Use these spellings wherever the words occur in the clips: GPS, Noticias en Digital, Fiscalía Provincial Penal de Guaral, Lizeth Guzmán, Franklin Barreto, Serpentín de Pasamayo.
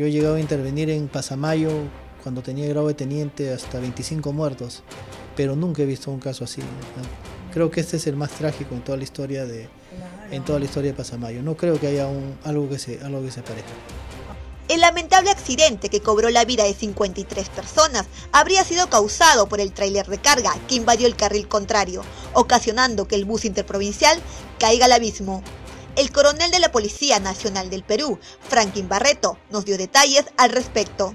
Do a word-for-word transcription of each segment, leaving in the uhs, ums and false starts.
Yo he llegado a intervenir en Pasamayo cuando tenía el grado de teniente hasta veinticinco muertos, pero nunca he visto un caso así, ¿no? Creo que este es el más trágico en toda la historia de, en toda la historia de Pasamayo. No creo que haya un, algo que se, algo que se parezca. El lamentable accidente que cobró la vida de cincuenta y tres personas habría sido causado por el tráiler de carga que invadió el carril contrario, ocasionando que el bus interprovincial caiga al abismo. El coronel de la Policía Nacional del Perú, Franklin Barreto, nos dio detalles al respecto.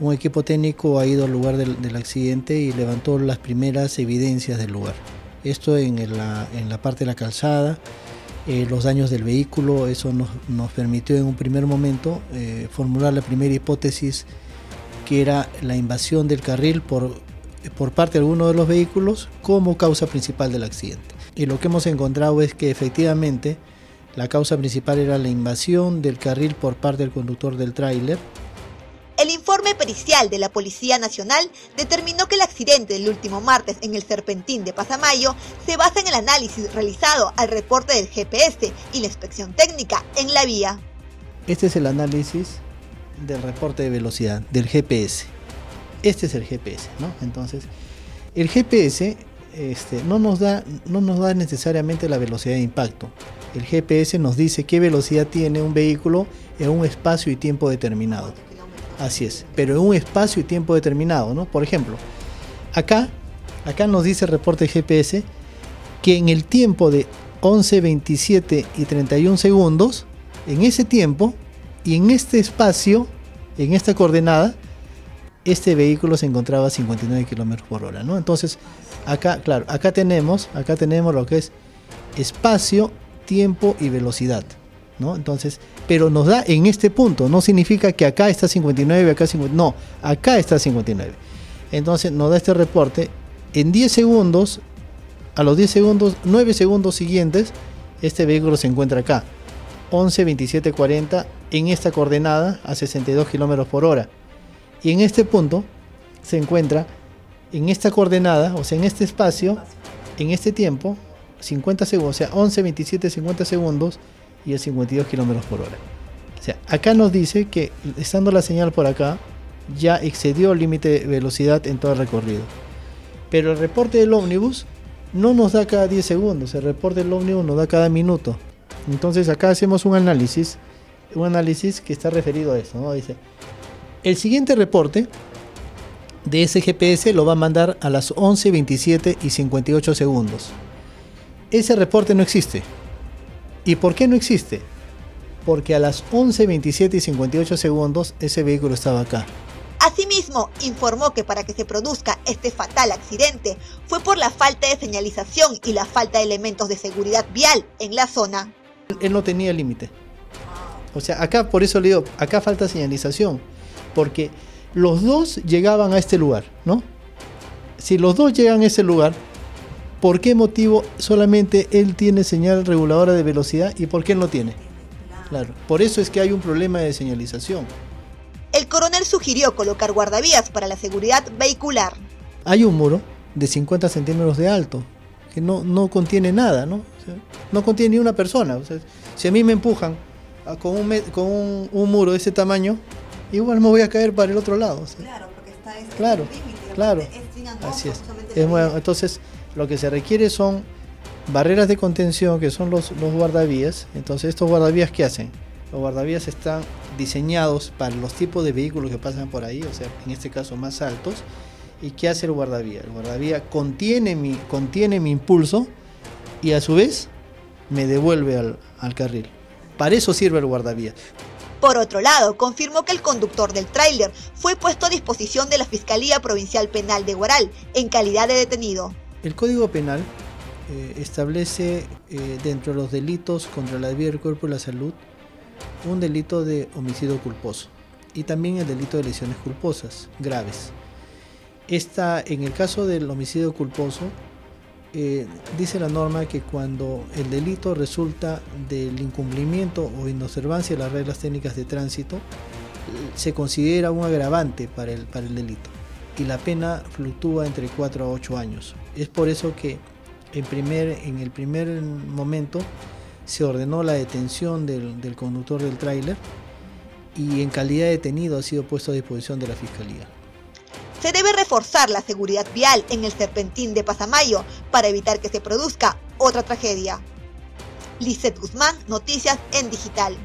Un equipo técnico ha ido al lugar del, del accidente y levantó las primeras evidencias del lugar. Esto en la, en la parte de la calzada, eh, los daños del vehículo, eso nos, nos permitió en un primer momento eh, formular la primera hipótesis, que era la invasión del carril por, por parte de alguno de los vehículos como causa principal del accidente. Y lo que hemos encontrado es que efectivamente la causa principal era la invasión del carril por parte del conductor del tráiler. El informe pericial de la Policía Nacional determinó que el accidente del último martes en el Serpentín de Pasamayo se basa en el análisis realizado al reporte del G P S y la inspección técnica en la vía. Este es el análisis del reporte de velocidad, del G P S. Este es el G P S, ¿no? Entonces, el G P S... Este, no, nos da, no nos da necesariamente la velocidad de impacto. El G P S nos dice qué velocidad tiene un vehículo en un espacio y tiempo determinado. Así es, pero en un espacio y tiempo determinado, ¿no? Por ejemplo, acá, acá nos dice el reporte G P S que en el tiempo de once, veintisiete y treinta y uno segundos, en ese tiempo y en este espacio, en esta coordenada, este vehículo se encontraba a cincuenta y nueve kilómetros por hora, ¿no? Entonces, acá, claro, acá tenemos, acá tenemos lo que es espacio, tiempo y velocidad, ¿no? Entonces, pero nos da en este punto, no significa que acá está cincuenta y nueve, acá cincuenta, no, acá está cincuenta y nueve. Entonces, nos da este reporte en diez segundos, a los diez segundos, nueve segundos siguientes, este vehículo se encuentra acá, once, veintisiete, cuarenta, en esta coordenada a sesenta y dos kilómetros por hora. Y en este punto se encuentra en esta coordenada, o sea, en este espacio, en este tiempo, cincuenta segundos, o sea, once, veintisiete, cincuenta segundos y a cincuenta y dos kilómetros por hora. O sea, acá nos dice que estando la señal por acá, ya excedió el límite de velocidad en todo el recorrido. Pero el reporte del ómnibus no nos da cada diez segundos, el reporte del ómnibus nos da cada minuto. Entonces acá hacemos un análisis, un análisis que está referido a esto, ¿no? Dice... El siguiente reporte de ese G P S lo va a mandar a las once, veintisiete y cincuenta y ocho segundos. Ese reporte no existe. ¿Y por qué no existe? Porque a las once, veintisiete y cincuenta y ocho segundos ese vehículo estaba acá. Asimismo, informó que para que se produzca este fatal accidente fue por la falta de señalización y la falta de elementos de seguridad vial en la zona. Él no tenía límite. O sea, acá por eso le digo, acá falta señalización. Porque los dos llegaban a este lugar, ¿no? Si los dos llegan a ese lugar, ¿por qué motivo solamente él tiene señal reguladora de velocidad y por qué él no tiene? Claro, por eso es que hay un problema de señalización. El coronel sugirió colocar guardavías para la seguridad vehicular. Hay un muro de cincuenta centímetros de alto que no, no contiene nada, ¿no? O sea, no contiene ni una persona. O sea, si a mí me empujan con un, con un, un muro de ese tamaño, igual me voy a caer para el otro lado. ¿Sí? Claro, porque está ese claro, límite. Claro, es así es. es bueno, entonces, lo que se requiere son barreras de contención, que son los, los guardavías. Entonces, ¿estos guardavías qué hacen? Los guardavías están diseñados para los tipos de vehículos que pasan por ahí, o sea, en este caso más altos. ¿Y qué hace el guardavía? El guardavía contiene mi, contiene mi impulso y a su vez me devuelve al, al carril. Para eso sirve el guardavía. Por otro lado, confirmó que el conductor del tráiler fue puesto a disposición de la Fiscalía Provincial Penal de Guaral en calidad de detenido. El Código Penal eh, establece eh, dentro de los delitos contra la vida del cuerpo y la salud un delito de homicidio culposo y también el delito de lesiones culposas graves. Esta, en el caso del homicidio culposo, Eh, dice la norma que cuando el delito resulta del incumplimiento o inobservancia de las reglas técnicas de tránsito, se considera un agravante para el, para el delito y la pena fluctúa entre cuatro a ocho años. Es por eso que en, primer, en el primer momento se ordenó la detención del, del conductor del tráiler y en calidad de detenido ha sido puesto a disposición de la Fiscalía. Se debe reforzar la seguridad vial en el Serpentín de Pasamayo para evitar que se produzca otra tragedia. Lizeth Guzmán, Noticias en Digital.